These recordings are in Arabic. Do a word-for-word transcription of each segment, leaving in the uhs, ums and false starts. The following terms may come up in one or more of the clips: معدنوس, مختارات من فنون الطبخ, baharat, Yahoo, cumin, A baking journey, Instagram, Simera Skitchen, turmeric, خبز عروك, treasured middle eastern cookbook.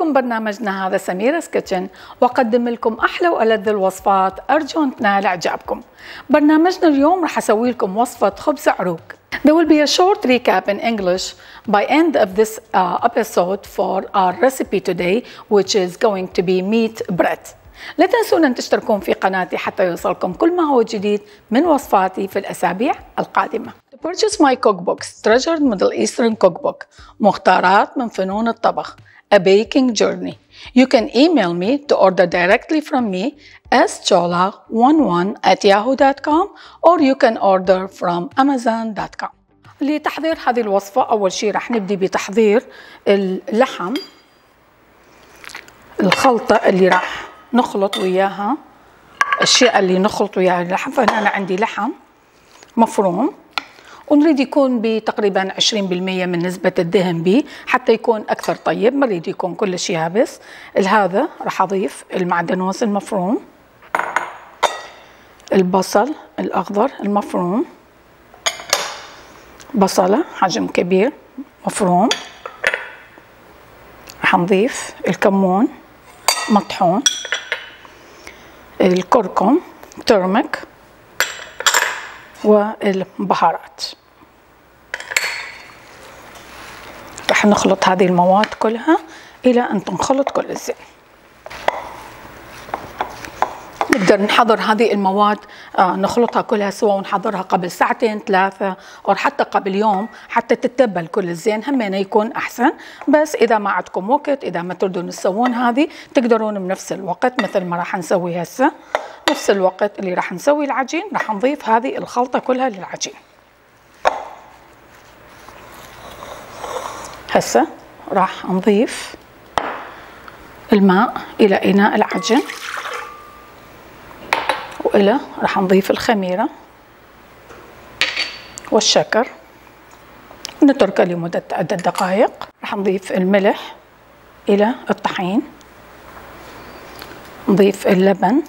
لكم برنامجنا هذا سميرة سكيتشن، وأقدم لكم أحلى وألذ الوصفات، أرجو أن تنال إعجابكم. برنامجنا اليوم رح أسوي لكم وصفة خبز عروك. There will be a short recap in English by end of this uh, episode for our recipe today, which is going to be meat bread. لا تنسون أن تشتركون في قناتي حتى يوصلكم كل ما هو جديد من وصفاتي في الأسابيع القادمة. To purchase my cookbooks, treasured middle eastern cookbook, مختارات من فنون الطبخ, A baking journey. You can email me to order directly from me s chola eleven at yahoo dot com or you can order from amazon dot com. لتحضير هذه الوصفة أول شيء رح نبدي بتحضير اللحم. الخلطة اللي رح نخلط وياها الأشياء اللي نخلط وياها اللحم، فهنا أنا عندي لحم مفروم ونريد يكون بتقريبا عشرين بالمية من نسبة الدهن بيه حتى يكون أكثر طيب، ما نريد يكون كل شيء يابس. لهذا رح أضيف المعدنوس المفروم، البصل الأخضر المفروم، بصلة حجم كبير مفروم، رح نضيف الكمون مطحون، الكركم ترمك، والبهارات. رح نخلط هذه المواد كلها إلى أن تنخلط كل الزين. نقدر نحضر هذه المواد آه نخلطها كلها سوا ونحضرها قبل ساعتين ثلاثة أو حتى قبل يوم حتى تتبل كل الزين، همينه يكون أحسن. بس إذا ما عندكم وقت، إذا ما تردون تسوون هذه، تقدرون بنفس الوقت مثل ما راح نسوي هسه. نفس الوقت اللي راح نسوي العجين راح نضيف هذه الخلطة كلها للعجين. هسه راح نضيف الماء إلى إناء العجن، وإلى راح نضيف الخميرة والشكر، نتركه لمدة عدة دقائق. راح نضيف الملح إلى الطحين، نضيف اللبن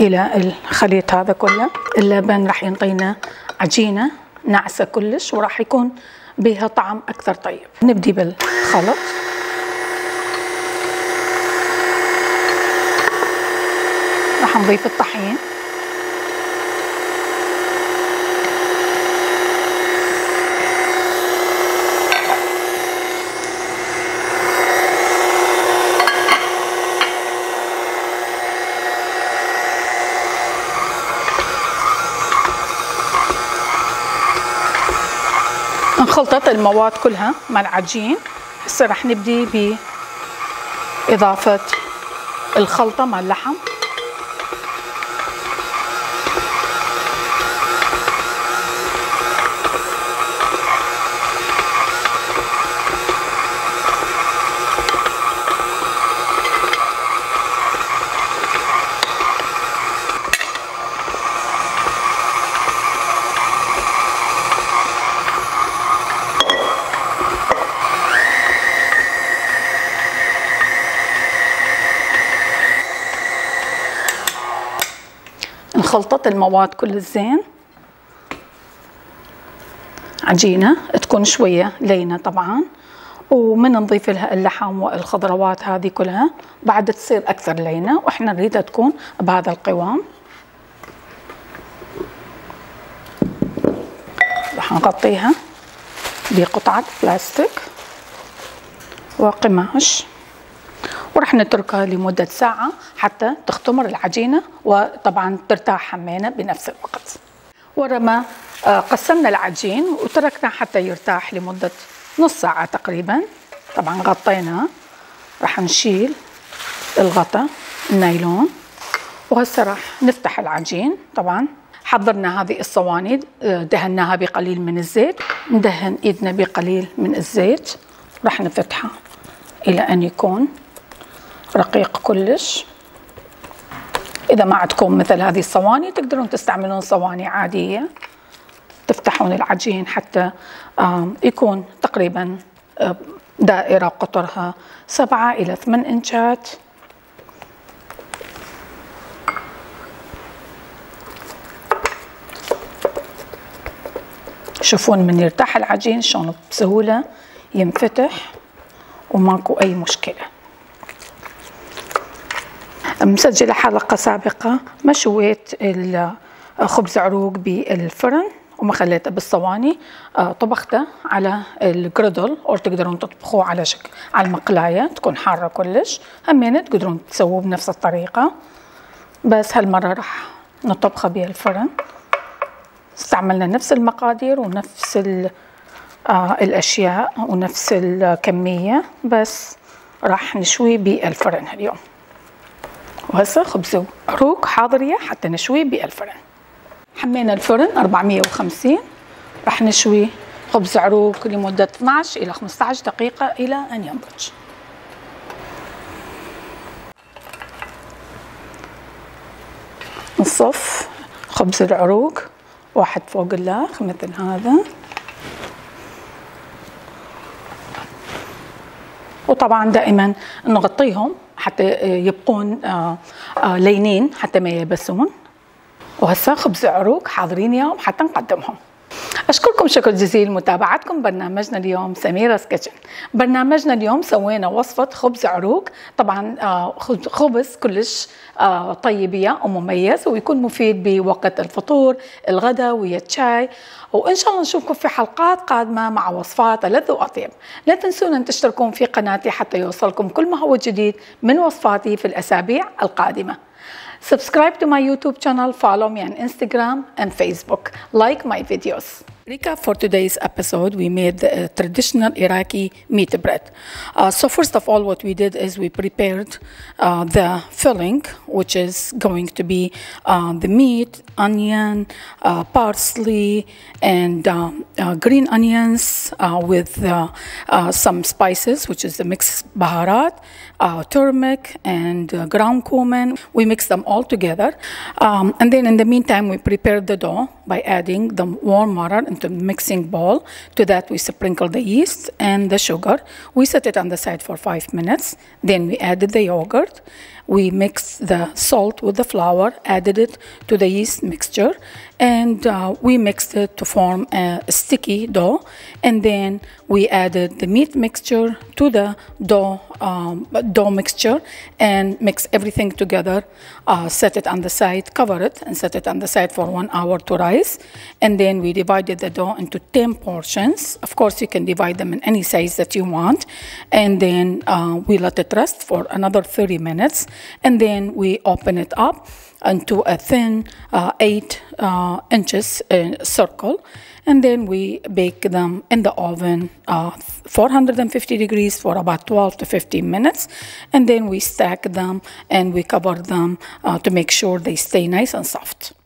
إلى الخليط هذا كله. اللبن راح ينطينا عجينة ناعسة كلش وراح يكون بها طعم أكثر طيب. نبدي بالخلط، راح نضيف الطحين، خلطت المواد كلها مع العجين. هسه رح نبدي بإضافة الخلطة مع اللحم. خلطت المواد كل الزين، عجينة تكون شوية لينة طبعا، ومن نضيف لها اللحم والخضروات هذه كلها بعد تصير أكثر لينة، وإحنا نريدها تكون بهذا القوام. راح نغطيها بقطعة بلاستيك وقماش، ورح نتركها لمدة ساعة حتى تختمر العجينة وطبعا ترتاح همينة بنفس الوقت. ورا ما قسمنا العجين وتركنا حتى يرتاح لمدة نص ساعة تقريبا، طبعا غطيناه. رح نشيل الغطاء النايلون، وهسه راح نفتح العجين. طبعا حضرنا هذه الصواني، دهناها بقليل من الزيت، ندهن ايدنا بقليل من الزيت، رح نفتحها الى ان يكون رقيق كلش. إذا ما عندكم مثل هذه الصواني تقدرون تستعملون صواني عادية، تفتحون العجين حتى يكون تقريبا دائرة قطرها سبعة إلى ثمان إنشات. شوفون من يرتاح العجين شلون بسهولة ينفتح وماكو أي مشكلة. مسجلة حلقة سابقة ما شويت خبز عروق بالفرن وما خليته بالصواني، طبخته على الجريدل او تقدرون تطبخوه على شكل على المقلايه تكون حاره كلش، همين تقدرون تسووه بنفس الطريقه، بس هالمره راح نطبخه بالفرن. استعملنا نفس المقادير ونفس الاشياء ونفس الكميه، بس راح نشوي بالفرن هاليوم. وهسه خبز عروك حاضريه حتى نشوي بالفرن. حمينا الفرن أربعمية وخمسين، راح نشوي خبز عروك لمدة اثنعش إلى خمسطعش دقيقة إلى أن ينضج. نصف خبز العروك واحد فوق الآخر مثل هذا، وطبعا دائما نغطيهم حتى يبقون لينين حتى ما يبسون. وهسه خبز عروك حاضرين يوم حتى نقدمهم. أشكركم شكر جزيل متابعتكم برنامجنا اليوم سميرة سكيتشن. برنامجنا اليوم سوينا وصفة خبز عروك، طبعا خبز كلش طيبية ومميز ويكون مفيد بوقت الفطور الغداء ويا الشاي، وإن شاء الله نشوفكم في حلقات قادمة مع وصفات ألذ وأطيب. لا تنسون أن تشتركون في قناتي حتى يوصلكم كل ما هو جديد من وصفاتي في الأسابيع القادمة. Subscribe to my YouTube channel, follow me on Instagram and Facebook, like my videos. Recap for today's episode, we made the traditional Iraqi meat bread. Uh, so first of all, what we did is we prepared uh, the filling, which is going to be uh, the meat, onion, uh, parsley, and um, uh, green onions uh, with uh, uh, some spices, which is the mixed baharat, uh, turmeric, and uh, ground cumin. We mixed them all together. Um, and then in the meantime, we prepared the dough by adding the warm water into the mixing bowl. To that we sprinkle the yeast and the sugar. We set it on the side for five minutes. Then we added the yogurt. We mixed the salt with the flour, added it to the yeast mixture, and uh, we mixed it to form a sticky dough. And then we added the meat mixture to the dough um, dough mixture and mix everything together. Uh, set it on the side, cover it, and set it on the side for one hour to rise. And then we divided the dough into ten portions. Of course, you can divide them in any size that you want. And then uh, we let it rest for another thirty minutes. And then we open it up into a thin uh, eight uh, inches uh, circle, and then we bake them in the oven uh, four hundred fifty degrees for about twelve to fifteen minutes, and then we stack them and we cover them uh, to make sure they stay nice and soft.